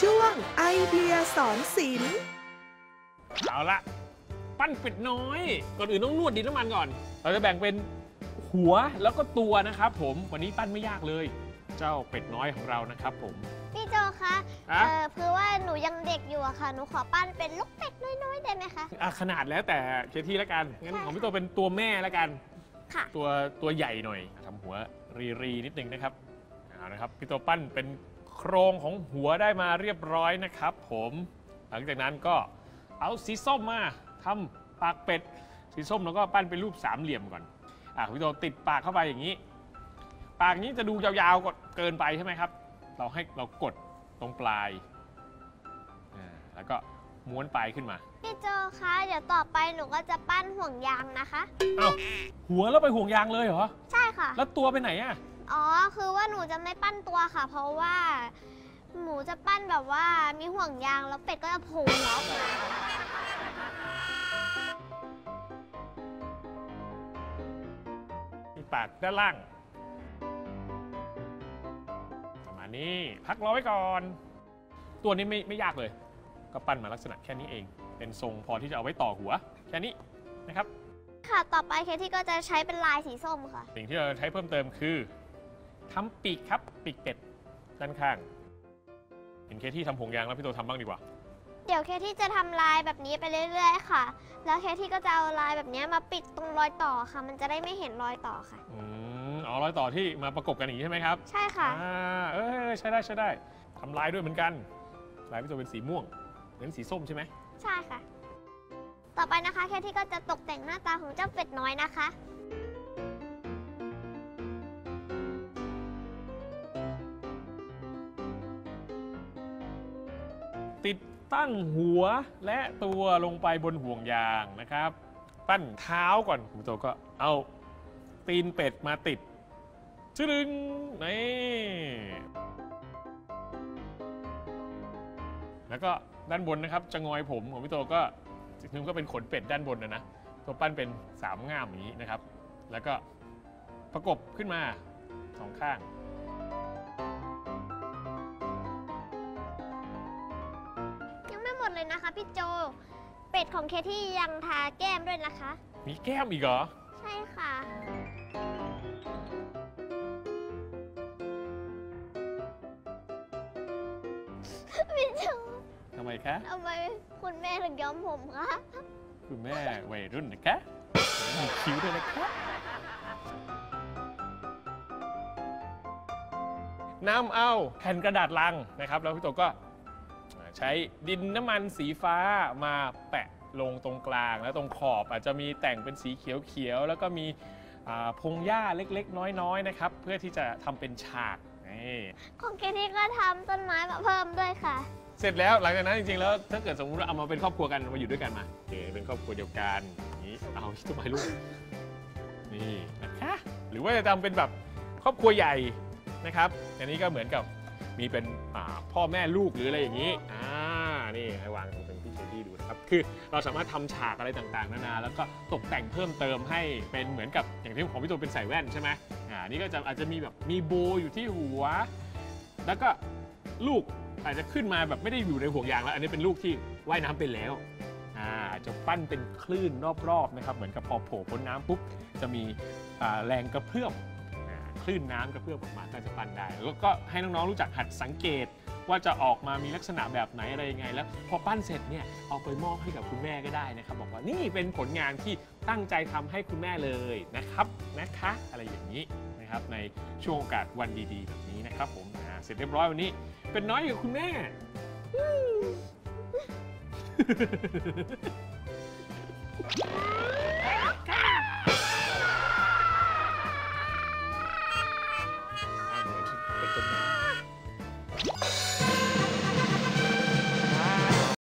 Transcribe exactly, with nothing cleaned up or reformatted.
ช่วงไอเดียสอนศิลป์เอาละปั้นเป็ดน้อยก่อนอื่นต้องนวดดินน้ำมันก่อนเราจะแบ่งเป็นหัวแล้วก็ตัวนะครับผมวันนี้ปั้นไม่ยากเลยเจ้าเป็ดน้อยของเรานะครับผมพี่โจคะเอ่อคือว่าหนูยังเด็กอยู่อะค่ะหนูขอปั้นเป็นลูกเป็ดน้อยๆได้ไหมคะอ่ะขนาดแล้วแต่เคที่ละกันงั้นของพี่โจเป็นตัวแม่ละกันค่ะตัวตัวใหญ่หน่อยทำหัวรีรีนิดนึงนะครับเอานะครับพี่โจปั้นเป็นโครงของหัวได้มาเรียบร้อยนะครับผมหลังจากนั้นก็เอาสีส้มมาทำปากเป็ดสีส้มแล้วก็ปั้นเป็นรูปสามเหลี่ยมก่อนอ่ะพี่โจติดปากเข้าไปอย่างนี้ปากนี้จะดูยาวๆกดเกินไปใช่ไหมครับเราให้เรากดตรงปลายแล้วก็ม้วนปลายขึ้นมาพี่โจคะเดี๋ยวต่อไปหนูก็จะปั้นห่วงยางนะคะเอ้าหัวแล้วไปห่วงยางเลยเหรอใช่ค่ะแล้วตัวไปไหนอ่ะอ๋อคือว่าหนูจะไม่ปั้นตัวค่ะเพราะว่าหนูจะปั้นแบบว่ามีห่วงยางแล้วเป็ดก็จะโผล่หัวออกมาปากด้านล่างมานี่พักรอไว้ก่อนตัวนี้ไม่ไม่ยากเลยก็ปั้นมาลักษณะแค่นี้เองเป็นทรงพอที่จะเอาไว้ต่อหัวแค่นี้นะครับค่ะต่อไปเคที่ก็จะใช้เป็นลายสีส้มค่ะสิ่งที่เราใช้เพิ่มเติมคือทำปีกครับปีกเป็ดด้านข้างเห็นเคที่ทำห่วงยางแล้วพี่โตทำบ้างดีกว่าเดี๋ยวเคที่จะทำลายแบบนี้ไปเรื่อยๆค่ะแล้วเคที่ก็จะเอาลายแบบนี้มาปิดตรงรอยต่อค่ะมันจะได้ไม่เห็นรอยต่อค่ะอืมอ๋อรอยต่อที่มาประกบกันอย่างนี้ใช่ไหมครับใช่ค่ะอ่าเออใช่ได้ใช่ได้ทำลายด้วยเหมือนกันลายพี่โตเป็นสีม่วงเป็นสีส้มใช่ไหมใช่ค่ะต่อไปนะคะเคที่ก็จะตกแต่งหน้าตาของเจ้าเป็ดน้อยนะคะติดตั้งหัวและตัวลงไปบนห่วงยางนะครับปั้นเท้าก่อนคุณโตก็เอาตีนเป็ดมาติดชึดึงนี่แล้วก็ด้านบนนะครับจะงอยผมของพี่โตก็สิ่งนึงก็เป็นขนเป็ดด้านบนนะนะตัวปั้นเป็นสามง่ามอย่างนี้นะครับแล้วก็ประกบขึ้นมาสองข้างยังไม่หมดเลยนะคะพี่โจเป็ดของเคที่ยังทาแก้มด้วยนะคะมีแก้มอีกเหรอใช่ค่ะพี่โจทำไมคะทำไมคุณแม่ถึงย้อมผมคะคุณแม่วัยรุ่นนะคะมีคิ้วด้วยนะคะนำเอาแผ่นกระดาษลังนะครับแล้วพี่โตก็ใช้ดินน้ำมันสีฟ้ามาแปะลงตรงกลางแล้วตรงขอบอาจจะมีแต่งเป็นสีเขียวๆแล้วก็มีพงหญ้าเล็กๆน้อยๆนะครับเพื่อที่จะทำเป็นฉากของเกนี่ก็ทำต้นไม้มาเพิ่มด้วยค่ะเสร็จแล้วหลังจากนั้นจริงๆแล้วถ้าเกิดสมมติเราเอามาเป็นครอบครัวกันมาอยู่ด้วยกันมาโอเคเป็นครอบครัวเดียวกันนี้เอาต้นไม้ลูกนี่นะคะหรือว่าจะทำเป็นแบบครอบครัวใหญ่นะครับอันนี้ก็เหมือนกับมีเป็นพ่อแม่ลูกหรืออะไรอย่างนี้อ่านี่ให้วางตรงเป็นพี่เชดี้ดูนะครับคือเราสามารถทำฉากอะไรต่างๆนานาแล้วก็ตกแต่งเพิ่มเติมให้เป็นเหมือนกับอย่างที่ของพี่ตัวเป็นใส่แว่นใช่ไหมอ่านี่ก็จะอาจจะมีแบบมีโบอยู่ที่หัวแล้วก็ลูกอาจจะขึ้นมาแบบไม่ได้อยู่ในห่วงยางแล้วอันนี้เป็นลูกที่ว่ายน้ำเป็นแล้วอาจจะปั้นเป็นคลื่นรอบๆนะครับเหมือนกับพอโผล่พ้นน้ำปุ๊บจะมีแรงกระเพื่อมคลื่นน้ำกระเพื่อมออกมาก็จะปั้นได้แล้วก็ให้น้องๆรู้จักหัดสังเกตว่าจะออกมามีลักษณะแบบไหนอะไรยังไงแล้วพอปั้นเสร็จเนี่ยเอาไปมอบให้กับคุณแม่ก็ได้นะครับบอกว่านี่เป็นผลงานที่ตั้งใจทำให้คุณแม่เลยนะครับนะคะอะไรอย่างนี้นะครับในช่วงโอกาสวันดีๆแบบนี้นะครับผมเสร็จเรียบร้อยวันนี้เป็นน้อยกับคุณแม่